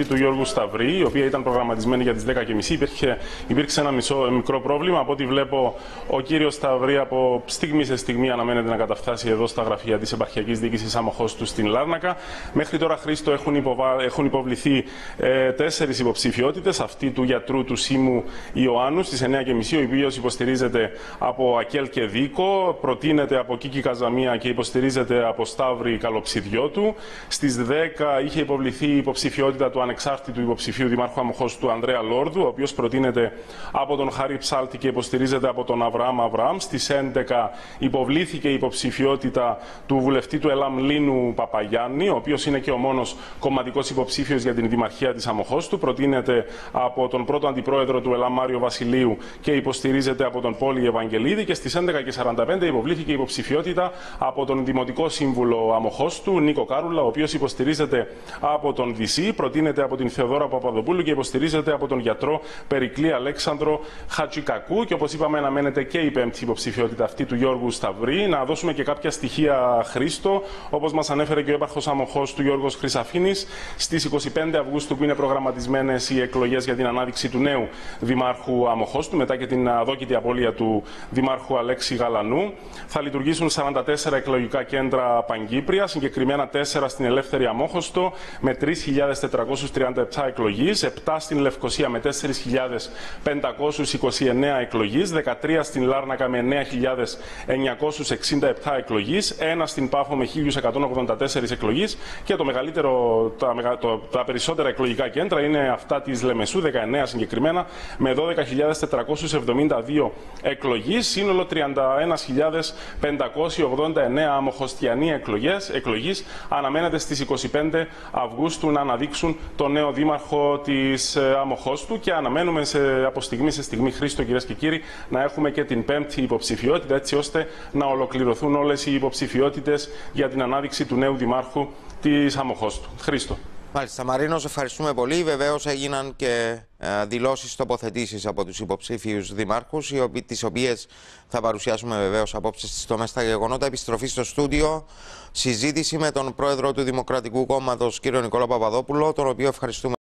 αυτή του Γιώργου Σταυρή, η οποία ήταν προγραμματισμένη για τις 10.30. Υπήρξε ένα μικρό πρόβλημα. Από ό,τι βλέπω, ο κύριος Σταυρή από στιγμή σε στιγμή αναμένεται να καταφτάσει εδώ στα γραφεία της Επαρχιακής Διοίκησης Αμοχώστου στην Λάρνακα. Μέχρι τώρα, Χρήστο, έχουν υποβληθεί 4 υποψηφιότητες. Αυτή του γιατρού του Σίμου Ιωάννου στις 9.30, ο οποίος υποστηρίζεται από Ακέλ και Δίκο, προτείνεται από Κίκη Καζαμία και υποστηρίζεται από Σταύρη Καλοψιδιώτου. Στις 10 είχε υποβληθεί η υποψηφιότητα του ανεξάρτητου υποψηφίου Δημάρχου Αμοχώστου του Ανδρέα Λόρδου, ο οποίος προτείνεται από τον Χάρη Ψάλτη και υποστηρίζεται από τον Αβραάμ Αβραάμ. Στις 11 υποβλήθηκε η υποψηφιότητα του βουλευτή του ΕΛΑΜ Λίνου Παπαγιάννη, ο οποίος είναι και ο μόνος κομματικός υποψήφιος για την Δημαρχία της Αμοχώστου. Προτείνεται από τον πρώτο αντιπρόεδρο του ΕΛΑΜ Μάριο Βασιλείου και υποστηρίζεται από τον Πόλη Ευαγγελίδη. Και στις 11.45 υποβλήθηκε η υποψηφιότητα από τον Δημοτικό Σύμβουλο Αμοχώστου Νίκο Κάρουλα, ο οποίος υποστηρίζεται από τον Δυσή, προτείνεται από την Θεοδόρα Παπαδοπούλου και υποστηρίζεται από τον γιατρό Περικλή Αλέξανδρο Χατσικακού. Και όπως είπαμε, αναμένεται και η 5η υποψηφιότητα αυτή του Γιώργου Σταυρή. Να δώσουμε και κάποια στοιχεία, Χρήστο. Όπως μας ανέφερε και ο έπαρχος Αμοχώστου Γιώργος Χρυσαφίνης, στις 25 Αυγούστου, που είναι προγραμματισμένες οι εκλογές για την ανάδειξη του νέου Δημάρχου Αμοχώστου, μετά και την αδόκητη απώλεια του Δημάρχου Αλέξη Γαλανού, θα λειτουργήσουν 44 εκλογικά κέντρα πανκύπρια, συγκεκριμένα 4 στην Ελεύθερη Αμόχωστο με 3.437 εκλογείς, 7 στην Λευκοσία με 4.529 εκλογείς, 13 στην Λάρνακα με 9.967 εκλογείς, 1 στην Πάφο με 1.184 εκλογείς και τα περισσότερα εκλογικά κέντρα είναι αυτά της Λεμεσού, 19 συγκεκριμένα, με 12.472 εκλογείς, σύνολο 31.589 αμοχωστιανοί εκλογείς. Αναμένεται στις 25 Αυγούστου να αναδείξουν τον νέο δήμαρχο της Αμοχώστου και αναμένουμε από στιγμή σε στιγμή, Χρήστο, κυρίες και κύριοι, να έχουμε και την 5η υποψηφιότητα, έτσι ώστε να ολοκληρωθούν όλες οι υποψηφιότητες για την ανάδειξη του νέου δημάρχου της Αμοχώστου. Χρήστο. Μάλιστα, Μαρίνος, ευχαριστούμε πολύ. Βεβαίως έγιναν και δηλώσεις, τοποθετήσεις από τους υποψήφιους δημάρχους, τις οποίες θα παρουσιάσουμε βεβαίως απόψε στις Τομές στα Γεγονότα. Επιστροφή στο στούντιο, συζήτηση με τον πρόεδρο του Δημοκρατικού Κόμματος, κύριο Νικόλα Παπαδόπουλο, τον οποίο ευχαριστούμε.